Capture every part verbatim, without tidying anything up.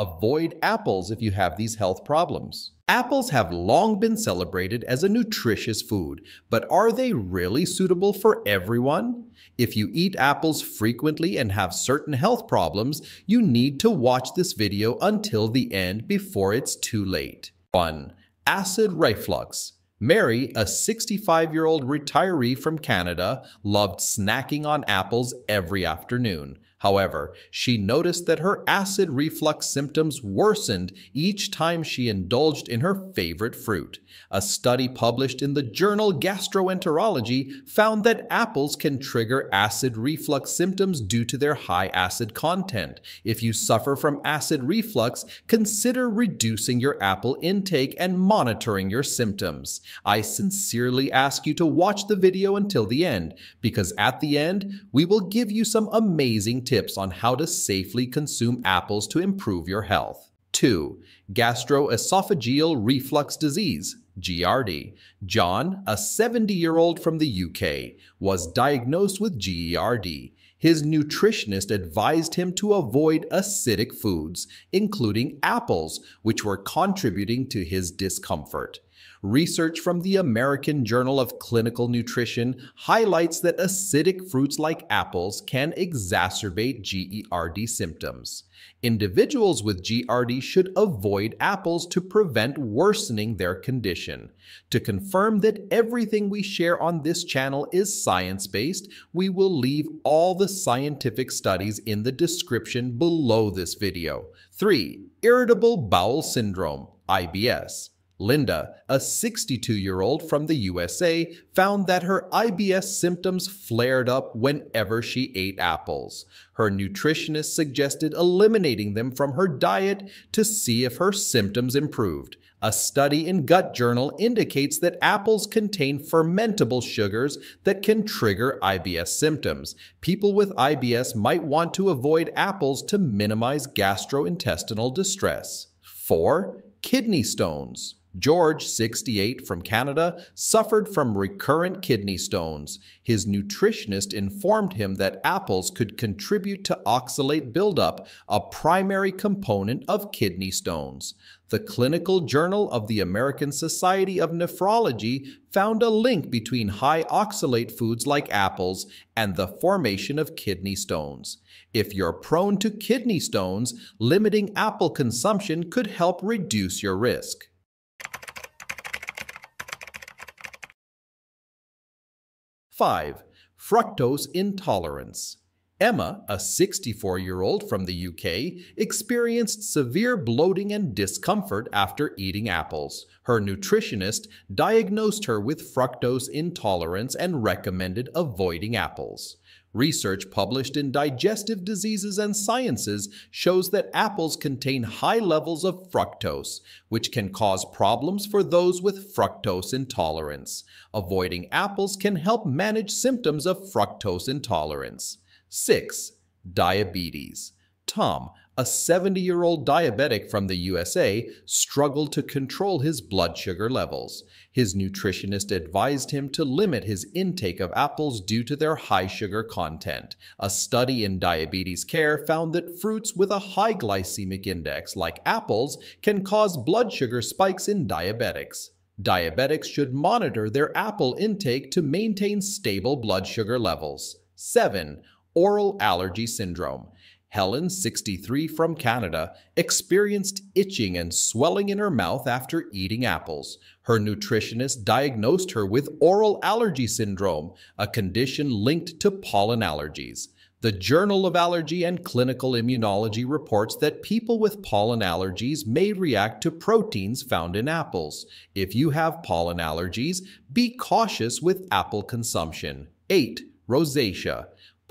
Avoid apples if you have these health problems. Apples have long been celebrated as a nutritious food, but are they really suitable for everyone? If you eat apples frequently and have certain health problems, you need to watch this video until the end before it's too late. one. Acid reflux. Mary, a sixty-five-year-old retiree from Canada, loved snacking on apples every afternoon. However, she noticed that her acid reflux symptoms worsened each time she indulged in her favorite fruit. A study published in the journal Gastroenterology found that apples can trigger acid reflux symptoms due to their high acid content. If you suffer from acid reflux, consider reducing your apple intake and monitoring your symptoms. I sincerely ask you to watch the video until the end, because at the end, we will give you some amazing tips tips on how to safely consume apples to improve your health. two. Gastroesophageal reflux disease, G E R D. John, a seventy-year-old from the U K, was diagnosed with G E R D. His nutritionist advised him to avoid acidic foods, including apples, which were contributing to his discomfort. Research from the American Journal of Clinical Nutrition highlights that acidic fruits like apples can exacerbate G E R D symptoms. Individuals with G E R D should avoid apples to prevent worsening their condition. To confirm that everything we share on this channel is science-based, we will leave all the scientific studies in the description below this video. three. Irritable Bowel Syndrome, I B S. Linda, a sixty-two-year-old from the U S A, found that her I B S symptoms flared up whenever she ate apples. Her nutritionist suggested eliminating them from her diet to see if her symptoms improved. A study in Gut Journal indicates that apples contain fermentable sugars that can trigger I B S symptoms. People with I B S might want to avoid apples to minimize gastrointestinal distress. four. Kidney stones. George, sixty-eight, from Canada, suffered from recurrent kidney stones. His nutritionist informed him that apples could contribute to oxalate buildup, a primary component of kidney stones. The Clinical Journal of the American Society of Nephrology found a link between high oxalate foods like apples and the formation of kidney stones. If you're prone to kidney stones, limiting apple consumption could help reduce your risk. five. Fructose intolerance. Emma, a sixty-four-year-old from the U K, experienced severe bloating and discomfort after eating apples. Her nutritionist diagnosed her with fructose intolerance and recommended avoiding apples. Research published in Digestive Diseases and Sciences shows that apples contain high levels of fructose, which can cause problems for those with fructose intolerance. Avoiding apples can help manage symptoms of fructose intolerance. six. Diabetes. Tom, a seventy-year-old diabetic from the U S A, struggled to control his blood sugar levels. His nutritionist advised him to limit his intake of apples due to their high sugar content. A study in Diabetes Care found that fruits with a high glycemic index, like apples, can cause blood sugar spikes in diabetics. Diabetics should monitor their apple intake to maintain stable blood sugar levels. seven. Oral allergy syndrome. Helen, sixty-three, from Canada, experienced itching and swelling in her mouth after eating apples. Her nutritionist diagnosed her with oral allergy syndrome, a condition linked to pollen allergies. The Journal of Allergy and Clinical Immunology reports that people with pollen allergies may react to proteins found in apples. If you have pollen allergies, be cautious with apple consumption. eight. Rosacea.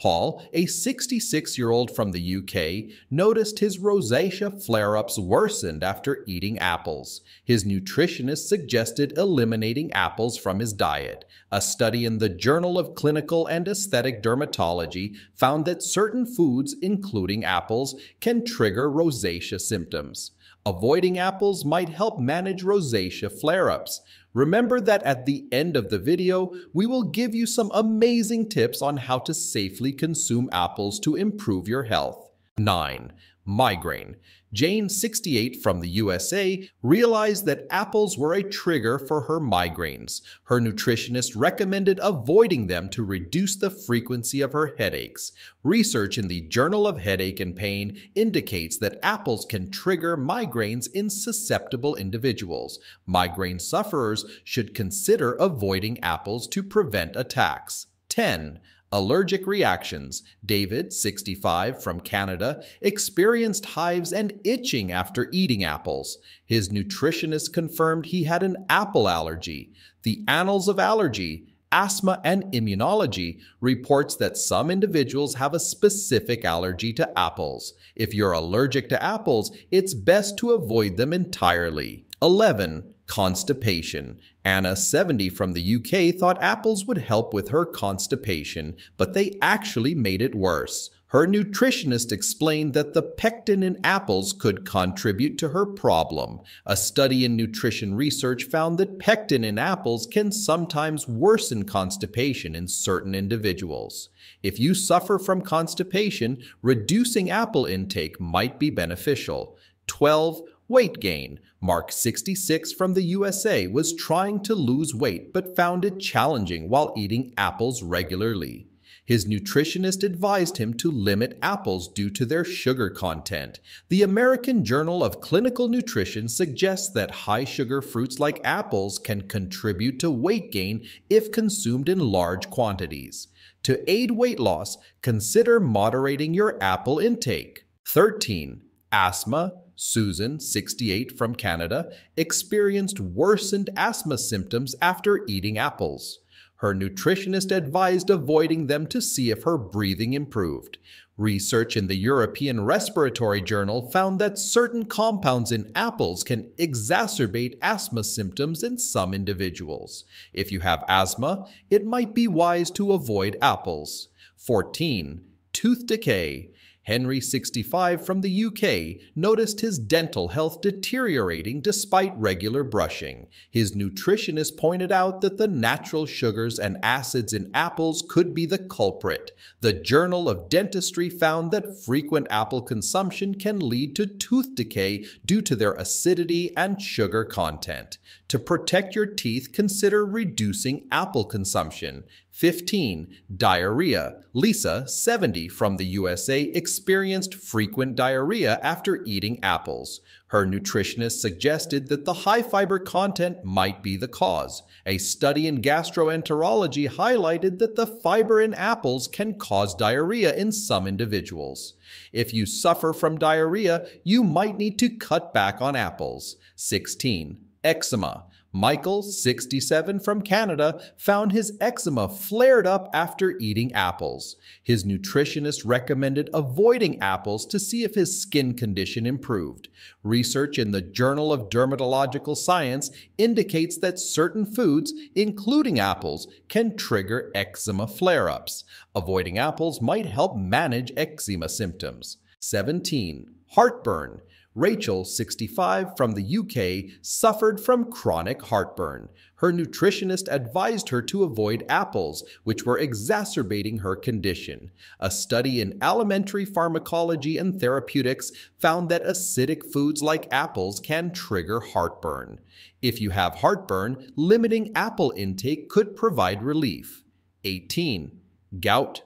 Paul, a sixty-six-year-old from the U K, noticed his rosacea flare-ups worsened after eating apples. His nutritionist suggested eliminating apples from his diet. A study in the Journal of Clinical and Aesthetic Dermatology found that certain foods, including apples, can trigger rosacea symptoms. Avoiding apples might help manage rosacea flare-ups. Remember that at the end of the video, we will give you some amazing tips on how to safely consume apples to improve your health. nine. Migraine. Jane, sixty-eight, from the U S A, realized that apples were a trigger for her migraines. Her nutritionist recommended avoiding them to reduce the frequency of her headaches. Research in the Journal of Headache and Pain indicates that apples can trigger migraines in susceptible individuals. Migraine sufferers should consider avoiding apples to prevent attacks. ten. Allergic reactions. David, sixty-five, from Canada, experienced hives and itching after eating apples. His nutritionist confirmed he had an apple allergy. The Annals of Allergy, Asthma and Immunology reports that some individuals have a specific allergy to apples. If you're allergic to apples, it's best to avoid them entirely. eleven. Constipation. Anna, seventy, from the U K, thought apples would help with her constipation, but they actually made it worse. Her nutritionist explained that the pectin in apples could contribute to her problem. A study in Nutrition Research found that pectin in apples can sometimes worsen constipation in certain individuals. If you suffer from constipation, reducing apple intake might be beneficial. twelve. Weight gain. Mark, sixty-six, from the U S A, was trying to lose weight but found it challenging while eating apples regularly. His nutritionist advised him to limit apples due to their sugar content. The American Journal of Clinical Nutrition suggests that high-sugar fruits like apples can contribute to weight gain if consumed in large quantities. To aid weight loss, consider moderating your apple intake. thirteen. Asthma. Susan, sixty-eight, from Canada, experienced worsened asthma symptoms after eating apples. Her nutritionist advised avoiding them to see if her breathing improved. Research in the European Respiratory Journal found that certain compounds in apples can exacerbate asthma symptoms in some individuals. If you have asthma, it might be wise to avoid apples. fourteen. Tooth decay. Henry, sixty-five, from the U K, noticed his dental health deteriorating despite regular brushing. His nutritionist pointed out that the natural sugars and acids in apples could be the culprit. The Journal of Dentistry found that frequent apple consumption can lead to tooth decay due to their acidity and sugar content. To protect your teeth, consider reducing apple consumption. fifteen. Diarrhea. Lisa, seventy, from the U S A, experienced frequent diarrhea after eating apples. Her nutritionist suggested that the high fiber content might be the cause. A study in Gastroenterology highlighted that the fiber in apples can cause diarrhea in some individuals. If you suffer from diarrhea, you might need to cut back on apples. sixteen. Eczema. Michael, sixty-seven, from Canada, found his eczema flared up after eating apples. His nutritionist recommended avoiding apples to see if his skin condition improved. Research in the Journal of Dermatological Science indicates that certain foods, including apples, can trigger eczema flare-ups. Avoiding apples might help manage eczema symptoms. seventeen. Heartburn. Rachel, sixty-five, from the U K, suffered from chronic heartburn. Her nutritionist advised her to avoid apples, which were exacerbating her condition. A study in Alimentary Pharmacology and Therapeutics found that acidic foods like apples can trigger heartburn. If you have heartburn, limiting apple intake could provide relief. eighteen. Gout.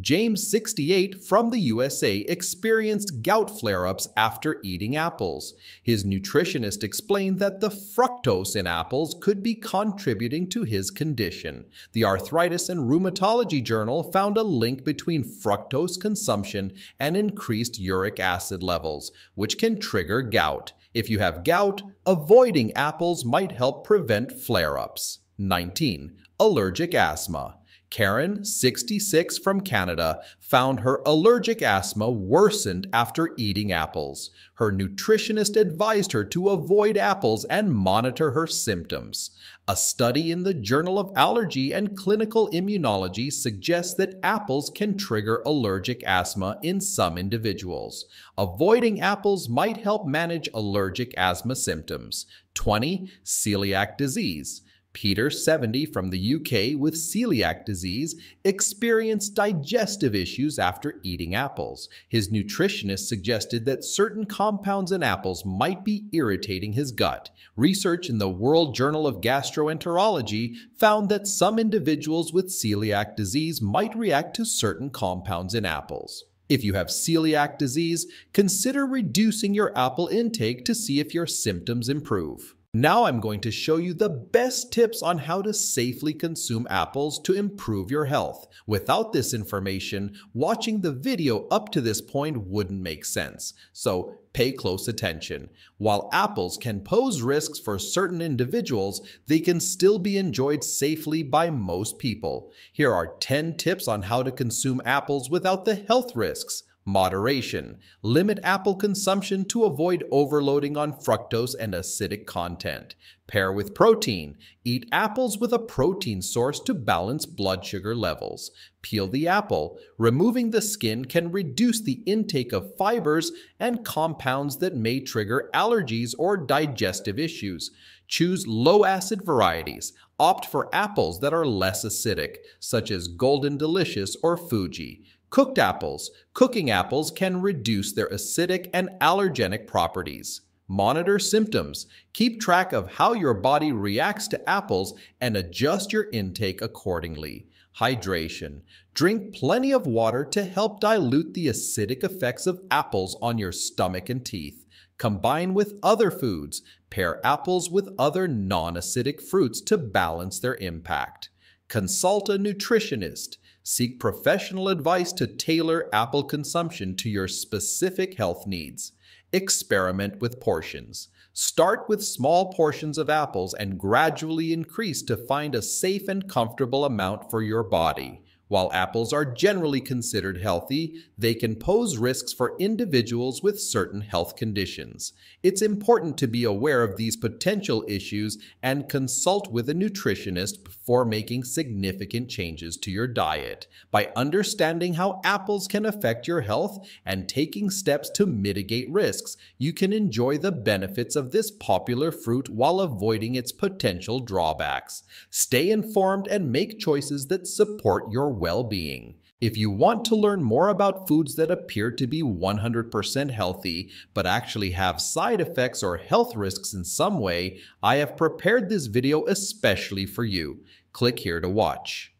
James, sixty-eight, from the U S A, experienced gout flare-ups after eating apples. His nutritionist explained that the fructose in apples could be contributing to his condition. The Arthritis and Rheumatology Journal found a link between fructose consumption and increased uric acid levels, which can trigger gout. If you have gout, avoiding apples might help prevent flare-ups. nineteen. Allergic asthma. Karen, sixty-six, from Canada, found her allergic asthma worsened after eating apples. Her nutritionist advised her to avoid apples and monitor her symptoms. A study in the Journal of Allergy and Clinical Immunology suggests that apples can trigger allergic asthma in some individuals. Avoiding apples might help manage allergic asthma symptoms. twenty. Celiac disease. Peter, seventy, from the U K with celiac disease, experienced digestive issues after eating apples. His nutritionist suggested that certain compounds in apples might be irritating his gut. Research in the World Journal of Gastroenterology found that some individuals with celiac disease might react to certain compounds in apples. If you have celiac disease, consider reducing your apple intake to see if your symptoms improve. Now I'm going to show you the best tips on how to safely consume apples to improve your health. Without this information, watching the video up to this point wouldn't make sense, so pay close attention. While apples can pose risks for certain individuals, they can still be enjoyed safely by most people. Here are ten tips on how to consume apples without the health risks. Moderation. Limit apple consumption to avoid overloading on fructose and acidic content. Pair with protein. Eat apples with a protein source to balance blood sugar levels. Peel the apple. Removing the skin can reduce the intake of fibers and compounds that may trigger allergies or digestive issues. Choose low-acid varieties. Opt for apples that are less acidic, such as Golden Delicious or Fuji. Cooked apples. Cooking apples can reduce their acidic and allergenic properties. Monitor symptoms. Keep track of how your body reacts to apples and adjust your intake accordingly. Hydration. Drink plenty of water to help dilute the acidic effects of apples on your stomach and teeth. Combine with other foods. Pair apples with other non-acidic fruits to balance their impact. Consult a nutritionist. Seek professional advice to tailor apple consumption to your specific health needs. Experiment with portions. Start with small portions of apples and gradually increase to find a safe and comfortable amount for your body. While apples are generally considered healthy, they can pose risks for individuals with certain health conditions. It's important to be aware of these potential issues and consult with a nutritionist before making significant changes to your diet. By understanding how apples can affect your health and taking steps to mitigate risks, you can enjoy the benefits of this popular fruit while avoiding its potential drawbacks. Stay informed and make choices that support your well-being. If you want to learn more about foods that appear to be one hundred percent healthy but actually have side effects or health risks in some way, I have prepared this video especially for you. Click here to watch.